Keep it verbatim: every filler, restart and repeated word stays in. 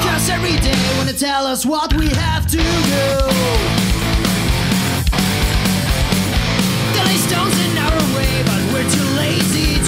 us every day, when they tell us what we have to do. They lay stones in our way, but we're too lazy